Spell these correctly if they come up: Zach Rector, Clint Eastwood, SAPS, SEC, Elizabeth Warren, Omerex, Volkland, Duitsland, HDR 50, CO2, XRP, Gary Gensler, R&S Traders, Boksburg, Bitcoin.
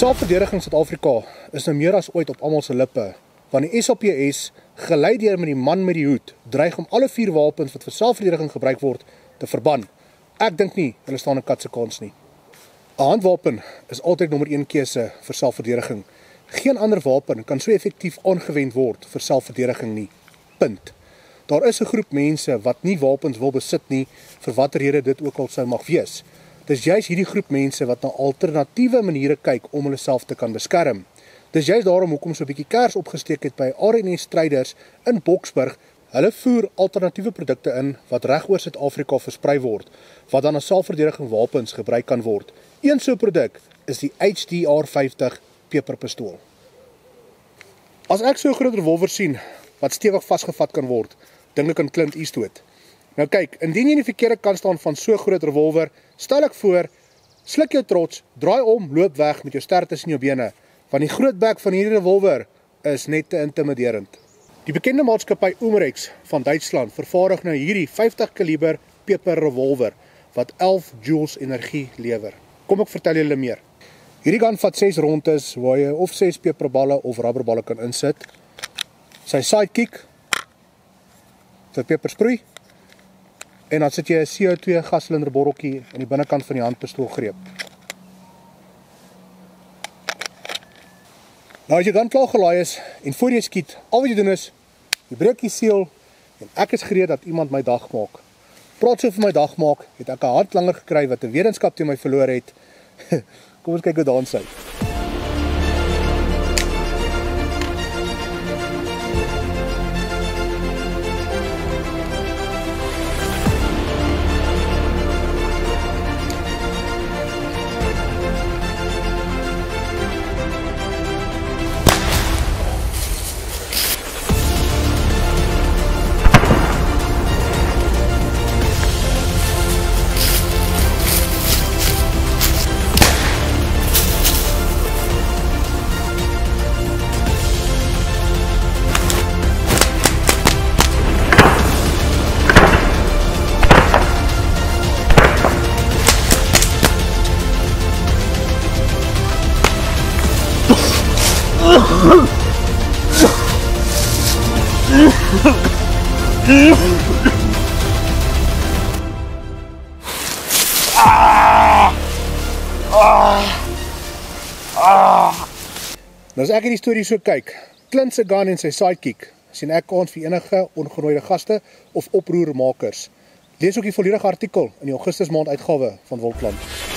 Selfverdediging Suid-Afrika is nou meer as ooit op almal se lippe, want die SAPS, gelei deur met die man met die hoed, dreig om alle vier wapens wat vir selfverdediging gebruik word te verban. Ek dink nie hulle staan 'n kat se kans nie. 'n Handwapen is altyd nommer 1 keuse vir selfverdediging. Geen ander wapen kan so effektief aangewend word vir selfverdediging nie. Punt. Daar is 'n groep mense wat nie wapens wil besit nie, vir watter rede dit ook al sou mag wees. Dis juist hierdie groep mense wat na alternatiewe maniere kyk om hulle self te kan beskerm. Dis juist daarom hoekom so 'n bietjie kers opgesteek het by R&S Traders in Boksburg. Hulle voer alternatiewe produkte in wat regoor Suid-Afrika versprei word, wat dan as selfverdediging wapens gebruik kan word. Een so 'n produk is die HDR 50 peperpistool. As ek so 'n groot revolver sien wat stewig vasgevat kan word, dink ek aan Clint Eastwood. Nou kyk, indien jy in die verkeerde kant staan van so groot revolver, stel ek voor, sluk jou trots, draai om, loop weg met jou ster tussen jou bene, want die groot bek van hierdie revolver is net te intimiderend. Die bekende maatskappy Omerex van Duitsland vervaardig nou hierdie 50 kaliber peper revolver wat 11 joules energie lewer. Kom ek vertel julle meer. Hierdie gun vat 6 rondes waar jy of 6 peperballe of rubberballe kan insit. Sy sidekick vir pepersproei. En dan sit jy 'n CO2 gassylinder botteltjie aan die binnekant van die handpistool greep. Nou as jy dan klaar gelaai is en voor jy skiet, al wat jy doen is, jy breek die seël en ek is gereed dat iemand my dag maak. Praat so vir my dag maak, het ek 'n hand langer gekry wat 'n wetenskap teen my verloor het. Kom ons kyk hoe dans hy. Nou as ek hierdie storie so kyk, Clint se gun en sy sidekick, sien ek kans vir enige ongenooide gaste of oproermakers. Lees ook die volledige artikel in die Augustus maand uitgawe van Volkland.